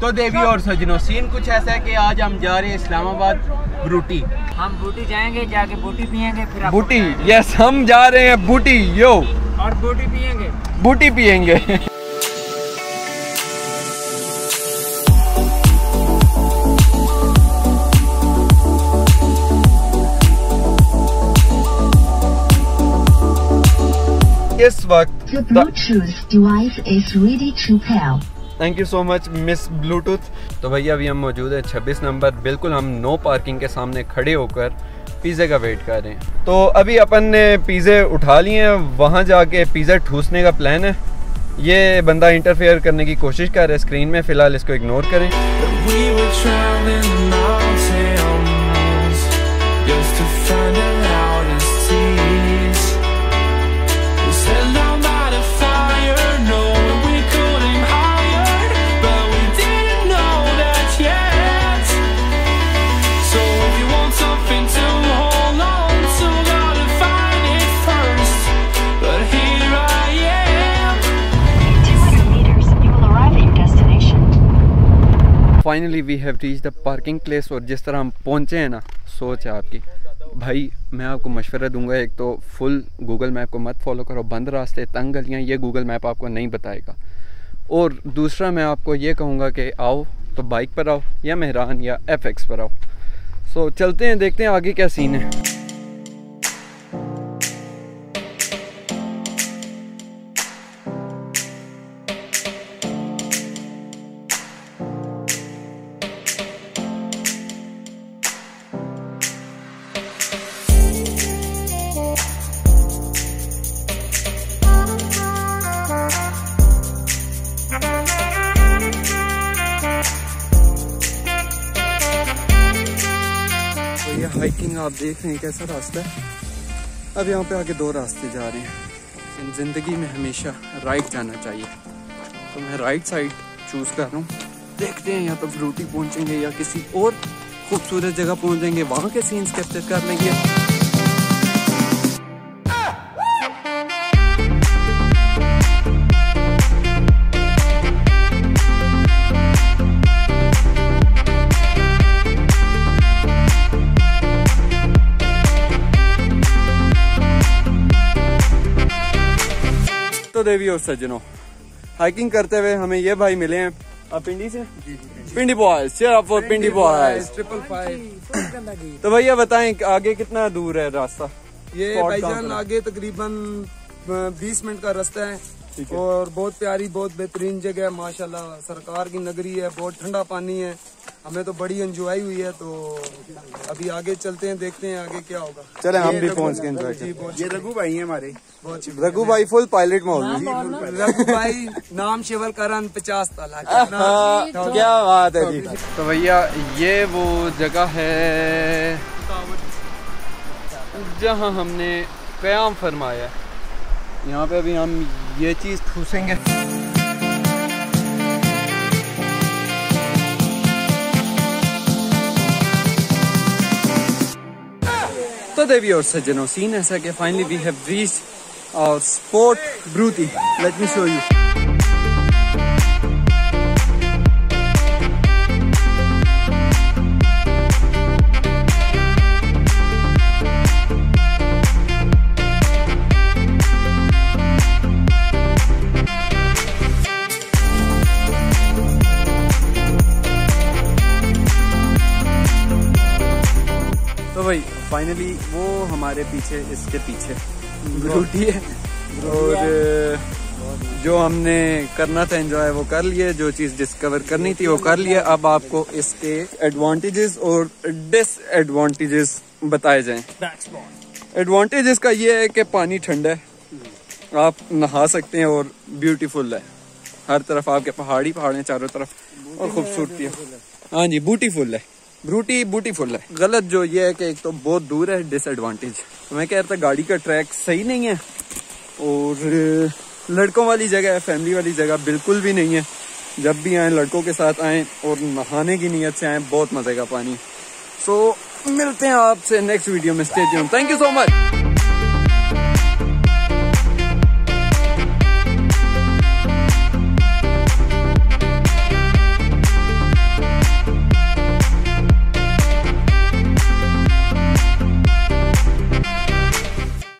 तो देवी और सजनों, सीन कुछ ऐसा है कि आज हम जा रहे हैं इस्लामाबाद ब्रूटी। हम ब्रूटी जाएंगे, जाके ब्रूटी पियेंगे, फिर ब्रूटी। यस, हम जा रहे हैं ब्रूटी यो, और ब्रूटी पियेंगे, ब्रूटी पियेंगे। इस वक्त thank you so much miss Bluetooth. तो भैया अभी हम मौजूद है 26 नंबर, बिल्कुल हम नो पार्किंग के सामने खड़े होकर पिज़्ज़े का वेट कर रहे हैं। तो अभी अपन ने पिज़्ज़े उठा लिए हैं, वहाँ जाके पिज़्ज़ा ठूसने का प्लान है। ये बंदा इंटरफेयर करने की कोशिश कर रहा है स्क्रीन में, फ़िलहाल इसको इग्नोर करें। Finally we have reach the parking place, और जिस तरह हम पहुँचे हैं ना, सोच है आपकी। भाई मैं आपको मशवरा दूंगा, एक तो फुल गूगल मैप को मत फॉलो करो, बंद रास्ते, तंग गलियाँ, ये गूगल मैप आपको नहीं बताएगा। और दूसरा मैं आपको ये कहूँगा कि आओ तो बाइक पर आओ, या मेहरान या एफएक्स पर आओ। सो चलते हैं, देखते हैं आगे क्या सीन है। हाइकिंग आप देख रहे हैं कैसा रास्ता है। अब यहाँ पे आगे दो रास्ते जा रहे हैं। ज़िंदगी में हमेशा राइट जाना चाहिए, तो मैं राइट साइड चूज़ कर रहा हूँ। देखते हैं या तो ब्रूटी पहुँचेंगे या किसी और खूबसूरत जगह पहुँचेंगे, वहाँ के सीन्स कैप्चर कर लेंगे। तो देवी और सज्जनों, हाइकिंग करते हुए हमें ये भाई मिले हैं, आप पिंडी से? जी जी। Pindi boys, cheer up for Pindi boys. Triple 5। तो भैया बताएं आगे कितना दूर है रास्ता? ये भाईजान आगे तकरीबन 20 मिनट का रास्ता है, और बहुत प्यारी, बहुत बेहतरीन जगह है, माशाल्लाह सरकार की नगरी है, बहुत ठंडा पानी है, हमें तो बड़ी एंजॉय हुई है। तो अभी आगे चलते हैं, देखते हैं आगे क्या होगा। चले हम भी पहुंच गए। ये रघु भाई है हमारे, रघु भाई फुल पायलट मौलवी, रघु भाई नाम शेवर करन 50 ताला। क्या बात है जी। तो भैया ये वो जगह है जहाँ हमने क़याम फरमाया, यहाँ पे अभी हम ये चीज़ ठूसेंगे। तो देवी और सज्जनों, सीन ऐसा कि finally we have reached our spot ब्रूटी। Let me show you. तो भाई फाइनली वो हमारे पीछे, इसके पीछे ब्रूटी है, और जो हमने करना था एंजॉय वो कर लिए, जो चीज़ डिस्कवर करनी थी वो कर लिए। अब आपको इसके एडवांटेजेस और डिसएडवांटेजेस बताए जाएं। एडवांटेजेस का ये है कि पानी ठंडा है, आप नहा सकते हैं, और ब्यूटीफुल है, हर तरफ आपके पहाड़ी पहाड़ हैं चारों तरफ, और खूबसूरती है। हाँ जी, ब्यूटीफुल है ब्रूटी, ब्यूटीफुल है। गलत जो ये है कि एक तो बहुत दूर है, डिसएडवांटेज। मैं कह रहा था गाड़ी का ट्रैक सही नहीं है, और लड़कों वाली जगह है, फैमिली वाली जगह बिल्कुल भी नहीं है। जब भी आएँ लड़कों के साथ आएँ, और नहाने की नीयत से आएँ, बहुत मज़े का पानी। सो मिलते हैं आपसे नेक्स्ट वीडियो में। Stay tune, thank you so much.